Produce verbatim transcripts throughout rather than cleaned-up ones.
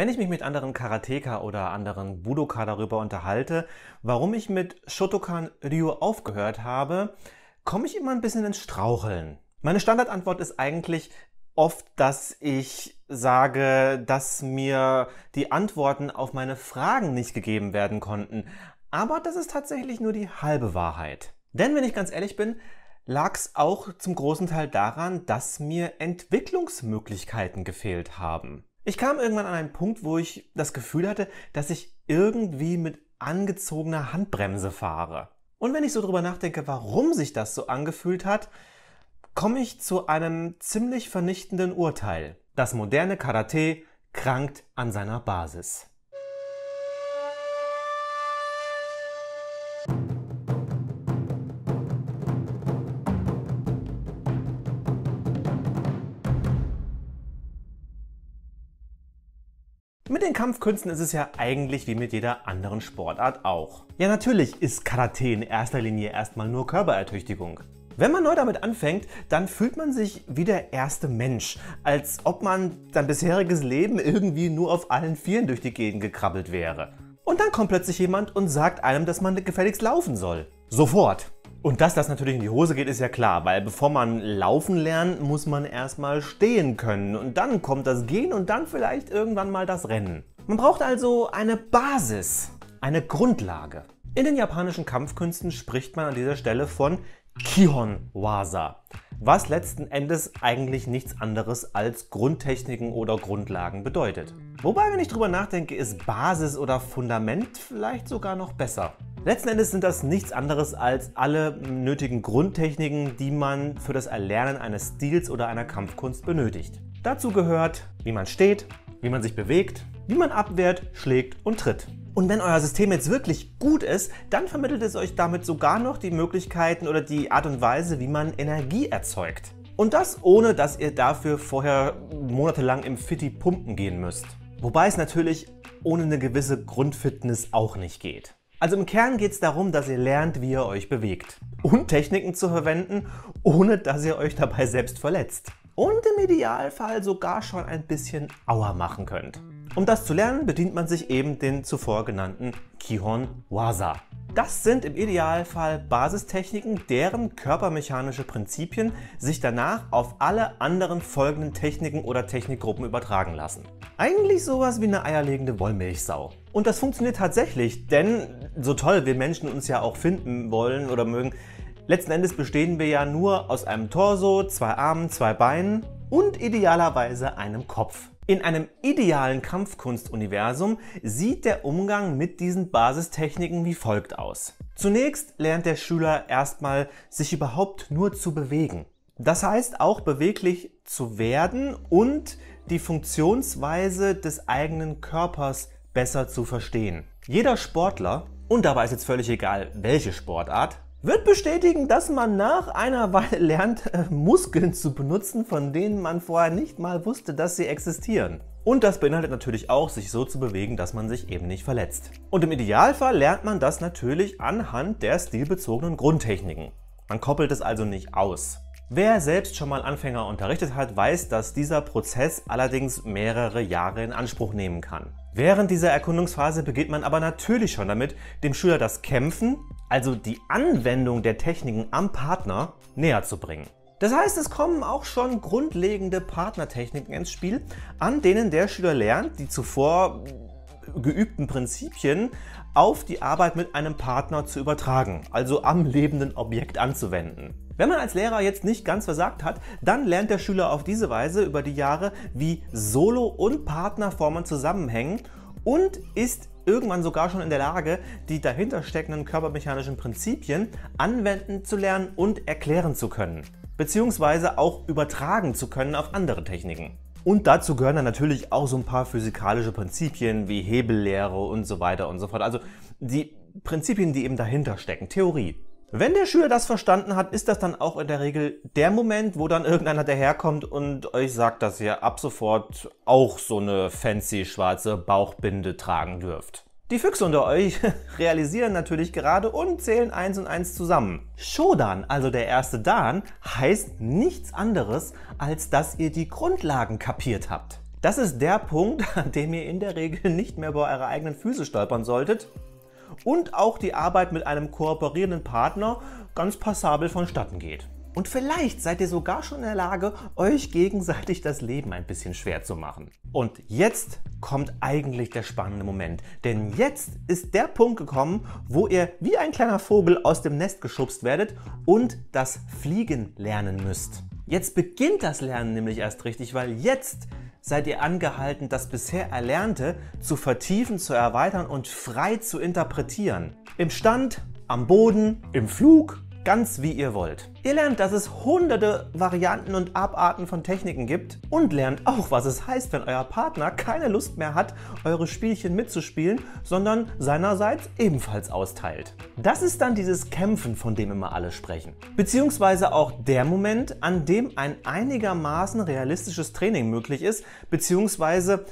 Wenn ich mich mit anderen Karateka oder anderen Budoka darüber unterhalte, warum ich mit Shotokan Ryu aufgehört habe, komme ich immer ein bisschen ins Straucheln. Meine Standardantwort ist eigentlich oft, dass ich sage, dass mir die Antworten auf meine Fragen nicht gegeben werden konnten. Aber das ist tatsächlich nur die halbe Wahrheit. Denn wenn ich ganz ehrlich bin, lag es auch zum großen Teil daran, dass mir Entwicklungsmöglichkeiten gefehlt haben. Ich kam irgendwann an einen Punkt, wo ich das Gefühl hatte, dass ich irgendwie mit angezogener Handbremse fahre. Und wenn ich so drüber nachdenke, warum sich das so angefühlt hat, komme ich zu einem ziemlich vernichtenden Urteil. Das moderne Karate krankt an seiner Basis. Mit den Kampfkünsten ist es ja eigentlich wie mit jeder anderen Sportart auch. Ja, natürlich ist Karate in erster Linie erstmal nur Körperertüchtigung. Wenn man neu damit anfängt, dann fühlt man sich wie der erste Mensch, als ob man sein bisheriges Leben irgendwie nur auf allen Vieren durch die Gegend gekrabbelt wäre. Und dann kommt plötzlich jemand und sagt einem, dass man gefälligst laufen soll. Sofort! Und dass das natürlich in die Hose geht, ist ja klar, weil bevor man laufen lernt, muss man erstmal stehen können und dann kommt das Gehen und dann vielleicht irgendwann mal das Rennen. Man braucht also eine Basis, eine Grundlage. In den japanischen Kampfkünsten spricht man an dieser Stelle von Kihon-Waza, was letzten Endes eigentlich nichts anderes als Grundtechniken oder Grundlagen bedeutet. Wobei, wenn ich drüber nachdenke, ist Basis oder Fundament vielleicht sogar noch besser. Letzten Endes sind das nichts anderes als alle nötigen Grundtechniken, die man für das Erlernen eines Stils oder einer Kampfkunst benötigt. Dazu gehört, wie man steht, wie man sich bewegt, wie man abwehrt, schlägt und tritt. Und wenn euer System jetzt wirklich gut ist, dann vermittelt es euch damit sogar noch die Möglichkeiten oder die Art und Weise, wie man Energie erzeugt. Und das ohne, dass ihr dafür vorher monatelang im Fitti pumpen gehen müsst. Wobei es natürlich ohne eine gewisse Grundfitness auch nicht geht. Also im Kern geht es darum, dass ihr lernt, wie ihr euch bewegt. Und Techniken zu verwenden, ohne dass ihr euch dabei selbst verletzt. Und im Idealfall sogar schon ein bisschen Aua machen könnt. Um das zu lernen, bedient man sich eben den zuvor genannten Kihon-Waza. Das sind im Idealfall Basistechniken, deren körpermechanische Prinzipien sich danach auf alle anderen folgenden Techniken oder Technikgruppen übertragen lassen. Eigentlich sowas wie eine eierlegende Wollmilchsau. Und das funktioniert tatsächlich, denn so toll wir Menschen uns ja auch finden wollen oder mögen, letzten Endes bestehen wir ja nur aus einem Torso, zwei Armen, zwei Beinen und idealerweise einem Kopf. In einem idealen Kampfkunstuniversum sieht der Umgang mit diesen Basistechniken wie folgt aus. Zunächst lernt der Schüler erstmal, sich überhaupt nur zu bewegen. Das heißt auch beweglich zu werden und die Funktionsweise des eigenen Körpers besser zu verstehen. Jeder Sportler, und dabei ist jetzt völlig egal, welche Sportart, wird bestätigen, dass man nach einer Weile lernt, äh, Muskeln zu benutzen, von denen man vorher nicht mal wusste, dass sie existieren. Und das beinhaltet natürlich auch, sich so zu bewegen, dass man sich eben nicht verletzt. Und im Idealfall lernt man das natürlich anhand der stilbezogenen Grundtechniken. Man koppelt es also nicht aus. Wer selbst schon mal Anfänger unterrichtet hat, weiß, dass dieser Prozess allerdings mehrere Jahre in Anspruch nehmen kann. Während dieser Erkundungsphase beginnt man aber natürlich schon damit, dem Schüler das Kämpfen, also die Anwendung der Techniken am Partner, näher zu bringen. Das heißt, es kommen auch schon grundlegende Partnertechniken ins Spiel, an denen der Schüler lernt, die zuvor geübten Prinzipien auf die Arbeit mit einem Partner zu übertragen, also am lebenden Objekt anzuwenden. Wenn man als Lehrer jetzt nicht ganz versagt hat, dann lernt der Schüler auf diese Weise über die Jahre, wie Solo- und Partnerformen zusammenhängen und ist irgendwann sogar schon in der Lage, die dahinter steckenden körpermechanischen Prinzipien anwenden zu lernen und erklären zu können, beziehungsweise auch übertragen zu können auf andere Techniken. Und dazu gehören dann natürlich auch so ein paar physikalische Prinzipien wie Hebellehre und so weiter und so fort. Also die Prinzipien, die eben dahinter stecken, Theorie. Wenn der Schüler das verstanden hat, ist das dann auch in der Regel der Moment, wo dann irgendeiner daherkommt und euch sagt, dass ihr ab sofort auch so eine fancy schwarze Bauchbinde tragen dürft. Die Füchse unter euch realisieren natürlich gerade und zählen eins und eins zusammen. Shodan, also der erste Dan, heißt nichts anderes, als dass ihr die Grundlagen kapiert habt. Das ist der Punkt, an dem ihr in der Regel nicht mehr über eure eigenen Füße stolpern solltet und auch die Arbeit mit einem kooperierenden Partner ganz passabel vonstatten geht. Und vielleicht seid ihr sogar schon in der Lage, euch gegenseitig das Leben ein bisschen schwer zu machen. Und jetzt kommt eigentlich der spannende Moment. Denn jetzt ist der Punkt gekommen, wo ihr wie ein kleiner Vogel aus dem Nest geschubst werdet und das Fliegen lernen müsst. Jetzt beginnt das Lernen nämlich erst richtig, weil jetzt seid ihr angehalten, das bisher Erlernte zu vertiefen, zu erweitern und frei zu interpretieren. Im Stand, am Boden, im Flug, ganz wie ihr wollt. Ihr lernt, dass es hunderte Varianten und Abarten von Techniken gibt und lernt auch, was es heißt, wenn euer Partner keine Lust mehr hat, eure Spielchen mitzuspielen, sondern seinerseits ebenfalls austeilt. Das ist dann dieses Kämpfen, von dem immer alle sprechen. Beziehungsweise auch der Moment, an dem ein einigermaßen realistisches Training möglich ist, beziehungsweise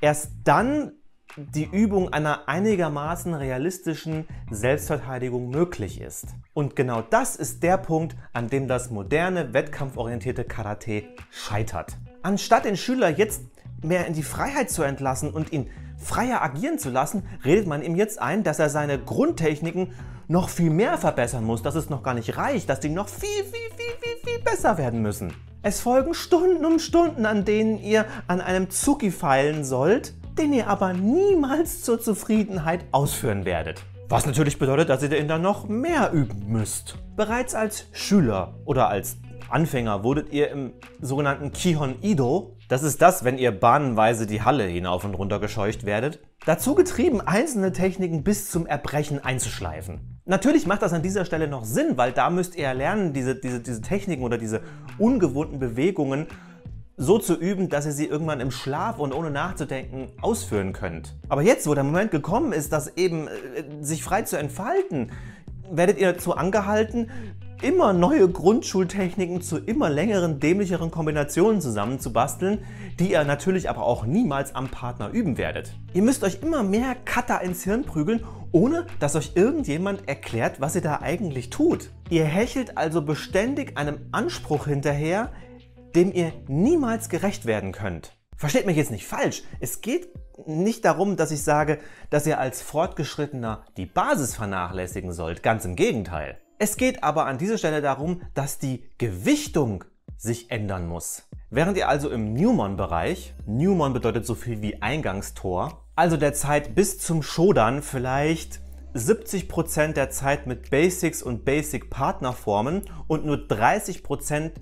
erst dann die Übung einer einigermaßen realistischen Selbstverteidigung möglich ist. Und genau das ist der Punkt, an dem das moderne, wettkampforientierte Karate scheitert. Anstatt den Schüler jetzt mehr in die Freiheit zu entlassen und ihn freier agieren zu lassen, redet man ihm jetzt ein, dass er seine Grundtechniken noch viel mehr verbessern muss, dass es noch gar nicht reicht, dass die noch viel, viel, viel, viel, viel besser werden müssen. Es folgen Stunden um Stunden, an denen ihr an einem Zuki feilen sollt, den ihr aber niemals zur Zufriedenheit ausführen werdet. Was natürlich bedeutet, dass ihr den dann noch mehr üben müsst. Bereits als Schüler oder als Anfänger wurdet ihr im sogenannten Kihon-Ido, das ist das, wenn ihr bahnenweise die Halle hinauf und runter gescheucht werdet, dazu getrieben, einzelne Techniken bis zum Erbrechen einzuschleifen. Natürlich macht das an dieser Stelle noch Sinn, weil da müsst ihr lernen, diese, diese, diese Techniken oder diese ungewohnten Bewegungen so zu üben, dass ihr sie irgendwann im Schlaf und ohne nachzudenken ausführen könnt. Aber jetzt, wo der Moment gekommen ist, das eben äh, sich frei zu entfalten, werdet ihr dazu angehalten, immer neue Grundschultechniken zu immer längeren, dämlicheren Kombinationen zusammenzubasteln, die ihr natürlich aber auch niemals am Partner üben werdet. Ihr müsst euch immer mehr Kata ins Hirn prügeln, ohne dass euch irgendjemand erklärt, was ihr da eigentlich tut. Ihr hechelt also beständig einem Anspruch hinterher, dem ihr niemals gerecht werden könnt. Versteht mich jetzt nicht falsch, es geht nicht darum, dass ich sage, dass ihr als Fortgeschrittener die Basis vernachlässigen sollt, ganz im Gegenteil. Es geht aber an dieser Stelle darum, dass die Gewichtung sich ändern muss. Während ihr also im Newman-Bereich, Newman bedeutet so viel wie Eingangstor, also der Zeit bis zum Shodan vielleicht siebzig Prozent der Zeit mit Basics und Basic-Partnerformen und nur dreißig Prozent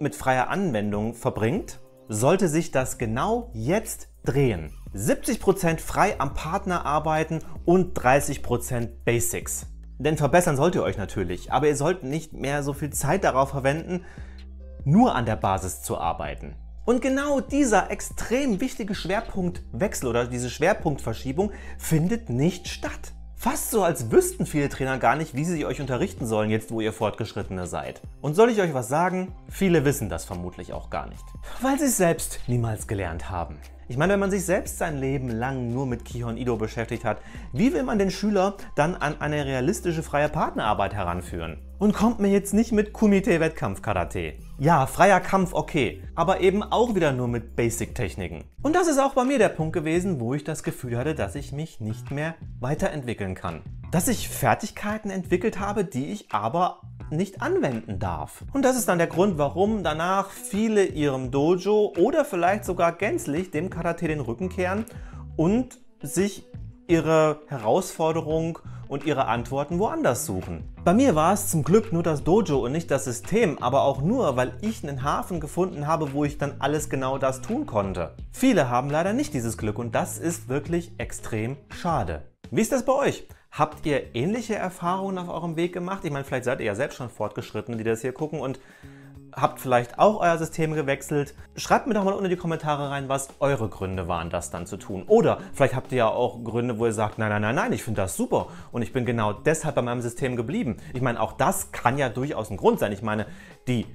mit freier Anwendung verbringt, sollte sich das genau jetzt drehen. siebzig Prozent frei am Partner arbeiten und dreißig Prozent Basics. Denn verbessern sollt ihr euch natürlich, aber ihr sollt nicht mehr so viel Zeit darauf verwenden, nur an der Basis zu arbeiten. Und genau dieser extrem wichtige Schwerpunktwechsel oder diese Schwerpunktverschiebung findet nicht statt. Fast so, als wüssten viele Trainer gar nicht, wie sie euch unterrichten sollen, jetzt wo ihr Fortgeschrittene seid. Und soll ich euch was sagen? Viele wissen das vermutlich auch gar nicht. Weil sie es selbst niemals gelernt haben. Ich meine, wenn man sich selbst sein Leben lang nur mit Kihon-Ido beschäftigt hat, wie will man den Schüler dann an eine realistische freie Partnerarbeit heranführen? Und kommt mir jetzt nicht mit Kumite-Wettkampf-Karate. Ja, freier Kampf, okay, aber eben auch wieder nur mit Basic-Techniken. Und das ist auch bei mir der Punkt gewesen, wo ich das Gefühl hatte, dass ich mich nicht mehr weiterentwickeln kann. Dass ich Fertigkeiten entwickelt habe, die ich aber nicht anwenden darf. Und das ist dann der Grund, warum danach viele ihrem Dojo oder vielleicht sogar gänzlich dem Karate den Rücken kehren und sich ihre Herausforderung und ihre Antworten woanders suchen. Bei mir war es zum Glück nur das Dojo und nicht das System, aber auch nur, weil ich einen Hafen gefunden habe, wo ich dann alles genau das tun konnte. Viele haben leider nicht dieses Glück und das ist wirklich extrem schade. Wie ist das bei euch? Habt ihr ähnliche Erfahrungen auf eurem Weg gemacht? Ich meine, vielleicht seid ihr ja selbst schon Fortgeschrittene, die das hier gucken und habt vielleicht auch euer System gewechselt. Schreibt mir doch mal unten in die Kommentare rein, was eure Gründe waren, das dann zu tun. Oder vielleicht habt ihr ja auch Gründe, wo ihr sagt, nein, nein, nein, nein, ich finde das super und ich bin genau deshalb bei meinem System geblieben. Ich meine, auch das kann ja durchaus ein Grund sein. Ich meine, die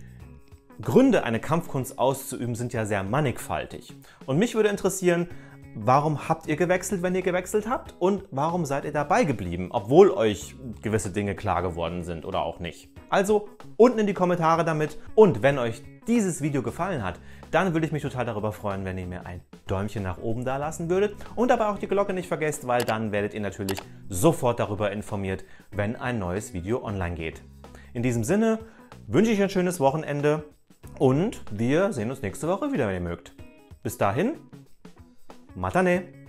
Gründe, eine Kampfkunst auszuüben, sind ja sehr mannigfaltig. Und mich würde interessieren, warum habt ihr gewechselt, wenn ihr gewechselt habt, und warum seid ihr dabei geblieben, obwohl euch gewisse Dinge klar geworden sind oder auch nicht. Also unten in die Kommentare damit, und wenn euch dieses Video gefallen hat, dann würde ich mich total darüber freuen, wenn ihr mir ein Däumchen nach oben da lassen würdet und dabei auch die Glocke nicht vergesst, weil dann werdet ihr natürlich sofort darüber informiert, wenn ein neues Video online geht. In diesem Sinne wünsche ich ein schönes Wochenende und wir sehen uns nächste Woche wieder, wenn ihr mögt. Bis dahin, Mata ne!